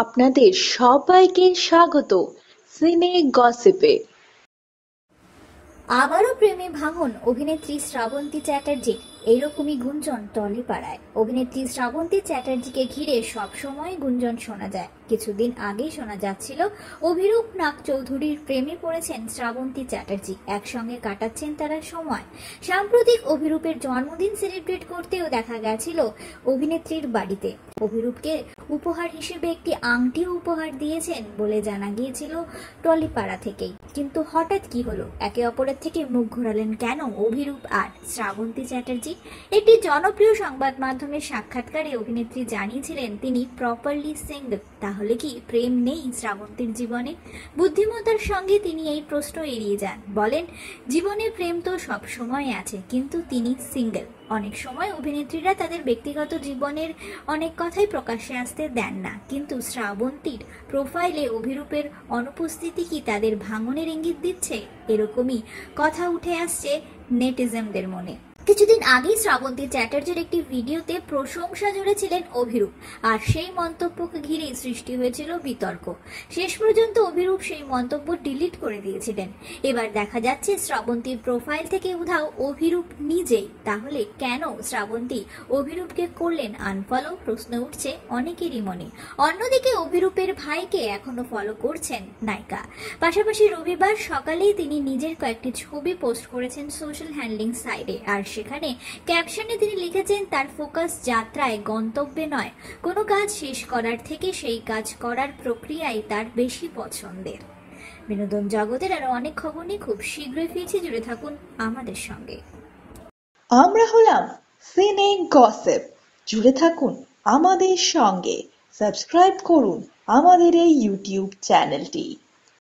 আপনাদের সবাইকে স্বাগত সিনে গসিপে। আবারও প্রেমে ভাঙন অভিনেত্রী শ্রাবন্তী চ্যাটার্জি, এইরকমই গুঞ্জন টলি পাড়ায়। অভিনেত্রী শ্রাবন্তী চ্যাটার্জিকে ঘিরে সবসময় গুঞ্জন শোনা যায়। কিছুদিন আগে শোনা যাচ্ছিল অভিরূপ নাগ চৌধুরীর প্রেমে পড়েছেন শ্রাবন্তী চ্যাটার্জি, একসঙ্গে কাটাচ্ছেন তারা সময়। সাম্প্রতিক অভিরূপের জন্মদিন সেলিব্রেট করতেও দেখা গেছিল অভিনেত্রীর বাড়িতে। অভিরূপকে উপহার হিসেবে একটি আংটি উপহার দিয়েছেন বলে জানা গিয়েছিল টলিপাড়া থেকেই। কিন্তু হঠাৎ কি হলো, একে অপরের থেকে মুখ ঘোরালেন কেন অভিরূপ আর শ্রাবন্তী চ্যাটার্জি? একটি জনপ্রিয় সংবাদ মাধ্যমের সাক্ষাৎকারে অভিনেত্রী জানিয়েছিলেন তিনি প্রপারলি সিঙ্গেল। তাহলে কি প্রেম নেই শ্রাবন্তীর জীবনে? বুদ্ধিমত্তার সঙ্গে তিনি এই প্রশ্ন এড়িয়ে যান, বলেন জীবনে প্রেম তো সব সময় আছে, কিন্তু তিনি সিঙ্গেল। অনেক সময় অভিনেত্রীরা তাদের ব্যক্তিগত জীবনের অনেক কথাই প্রকাশ্যে আসতে দেন না, কিন্তু শ্রাবন্তীর প্রোফাইলে অভিরূপের অনুপস্থিতি কি তাদের ভাঙনের ইঙ্গিত দিচ্ছে? এরকমই কথা উঠে আসছে নেটিজেনদের মনে। কিছুদিন আগেই শ্রাবন্তী চ্যাটার্জির একটি ভিডিওতে প্রশংসা জুড়েছিলেন অভিরূপ, আর সেই মন্তব্যকে ঘিরেই সৃষ্টি হয়েছিল বিতর্ক। শেষ পর্যন্ত অভিরূপ সেই মন্তব্য ডিলিট করে দিয়েছিলেন। এবার দেখা যাচ্ছে শ্রাবন্তীর প্রোফাইল থেকে উধাও অভিরূপ নিজেই। তাহলে কেন শ্রাবন্তী অভিরূপকে করলেন আনফলো? প্রশ্ন উঠছে অনেকেরই মনে। অন্যদিকে অভিরূপের ভাইকে এখনো ফলো করছেন নায়িকা। পাশাপাশি রবিবার সকালেই তিনি নিজের কয়েকটি ছবি পোস্ট করেছেন সোশ্যাল হ্যান্ডলিং সাইটে, আর সেখানে ক্যাপশনে তিনি লিখেছেন তার ফোকাস যাত্রায়, গন্তব্যে নয়। কোনো কাজ শেষ করার থেকে সেই কাজ করার প্রক্রিয়াই তার বেশি পছন্দের। বিনোদন জগতের আরো অনেক খবর নিয়ে খুব শীঘ্রই ফিরছি, জুড়ে থাকুন আমাদের সঙ্গে। আমরা হলাম সিনে গসিপ, জুড়ে থাকুন আমাদের সঙ্গে, সাবস্ক্রাইব করুন আমাদের এই ইউটিউব চ্যানেলটি।